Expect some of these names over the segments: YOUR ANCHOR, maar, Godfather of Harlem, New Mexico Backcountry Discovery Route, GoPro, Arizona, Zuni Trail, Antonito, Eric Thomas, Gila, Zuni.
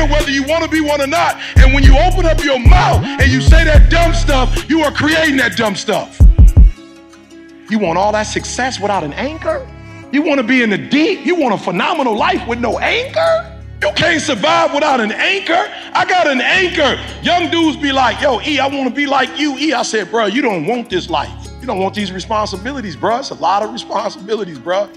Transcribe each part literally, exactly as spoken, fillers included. in whether you want to be one or not. And when you open up your mouth and you say that dumb stuff, you are creating that dumb stuff. You want all that success without an anchor? You want to be in the deep? You want a phenomenal life with no anchor? You can't survive without an anchor. I got an anchor. Young dudes be like, yo, E, I want to be like you, E. I said, bro, you don't want this life. You don't want these responsibilities, bro. It's a lot of responsibilities, bro.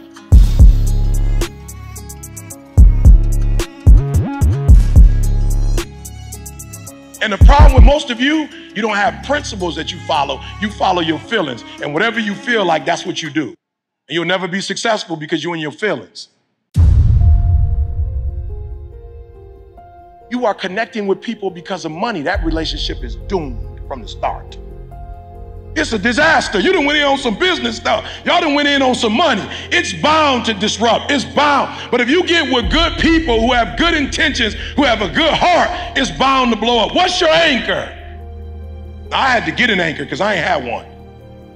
And the problem with most of you, you don't have principles that you follow. You follow your feelings. And whatever you feel like, that's what you do. And you'll never be successful because you're in your feelings. You are connecting with people because of money. That relationship is doomed from the start. It's a disaster. You done went in on some business stuff. Y'all done went in on some money. It's bound to disrupt. It's bound. But if you get with good people who have good intentions, who have a good heart, it's bound to blow up. What's your anchor? I had to get an anchor because I ain't had one.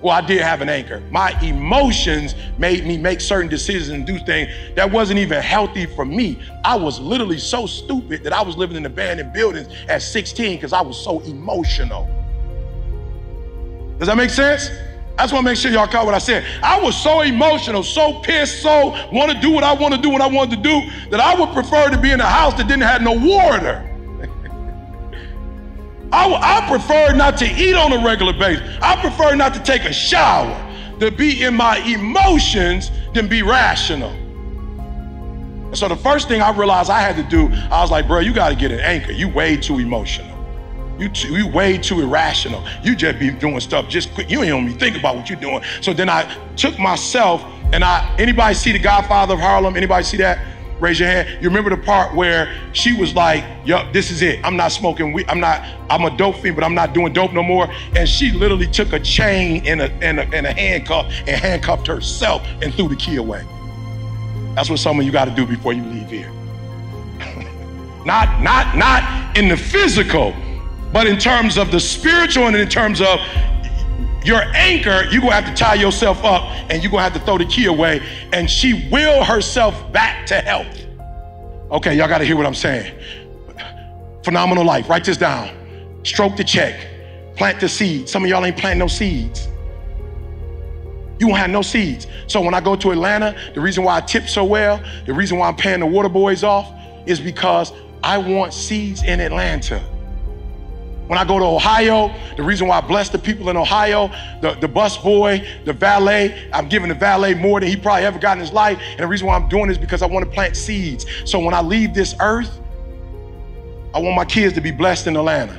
Well, I did have an anchor. My emotions made me make certain decisions and do things that wasn't even healthy for me. I was literally so stupid that I was living in abandoned buildings at sixteen because I was so emotional. Does that make sense? I just want to make sure y'all caught what I said. I was so emotional, so pissed, so want to do what I want to do when I wanted to do, that I would prefer to be in a house that didn't have no water. I, I prefer not to eat on a regular basis. I prefer not to take a shower, to be in my emotions than be rational. And so the first thing I realized I had to do, I was like, bro, you got to get an anchor. You way too emotional. You, too, you way too irrational. You just be doing stuff just quick. You ain't even think about what you're doing. So then I took myself and I, anybody see The Godfather of Harlem? Anybody see that? Raise your hand. You remember the part where she was like, yup, this is it. I'm not smoking weed. I'm not, I'm a dope fiend, but I'm not doing dope no more. And she literally took a chain and a, and a, and a handcuff and handcuffed herself and threw the key away. That's what some of you got to do before you leave here. not, not, not in the physical, but in terms of the spiritual and in terms of your anchor, you're going to have to tie yourself up and you're going to have to throw the key away. And she willed herself back to health. Okay, y'all got to hear what I'm saying. Phenomenal life. Write this down. Stroke the check. Plant the seed. Some of y'all ain't planting no seeds. You won't have no seeds. So when I go to Atlanta, the reason why I tip so well, the reason why I'm paying the water boys off is because I want seeds in Atlanta. When I go to Ohio, the reason why I bless the people in Ohio, the, the bus boy, the valet, I'm giving the valet more than he probably ever got in his life. And the reason why I'm doing this is because I want to plant seeds. So when I leave this earth, I want my kids to be blessed in Atlanta.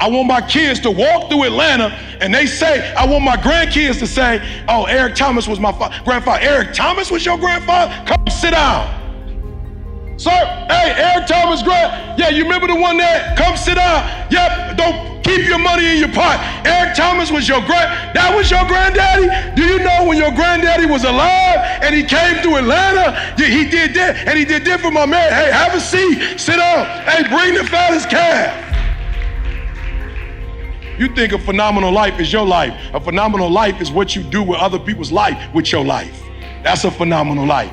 I want my kids to walk through Atlanta and they say, I want my grandkids to say, oh, Eric Thomas was my grandfather. Eric Thomas was your grandfather? Come sit down. Sir, hey, Eric Thomas, grand. Yeah, you remember the one that, come sit down. Yep, don't keep your money in your pot. Eric Thomas was your grand, that was your granddaddy? Do you know when your granddaddy was alive and he came to Atlanta, yeah, he did that, and he did that for my man. Hey, have a seat, sit down. Hey, bring the fattest calf. You think a phenomenal life is your life. A phenomenal life is what you do with other people's life with your life. That's a phenomenal life.